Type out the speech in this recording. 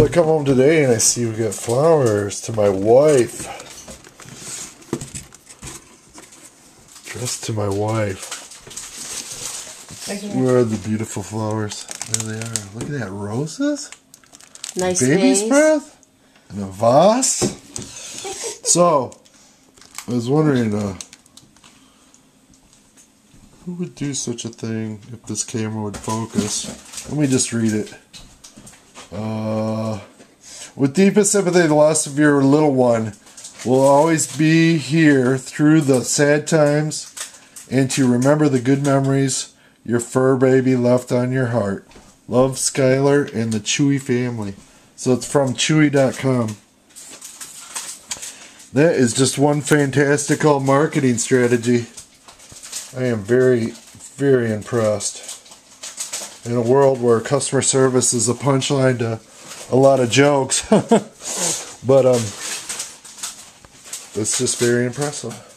So I come home today and I see we got flowers to my wife. Dress to my wife. Where are the beautiful flowers? There they are. Look at that. Roses. Nice baby's breath. And a vase. So, I was wondering who would do such a thing if this camera would focus. Let me just read it. With deepest sympathy, the loss of your little one will always be here through the sad times and to remember the good memories your fur baby left on your heart. Love, Skylar and the Chewy family. So it's from chewy.com. That is just one fantastical marketing strategy. I am very, very impressed. In a world where customer service is a punchline to a lot of jokes. But it's just very impressive.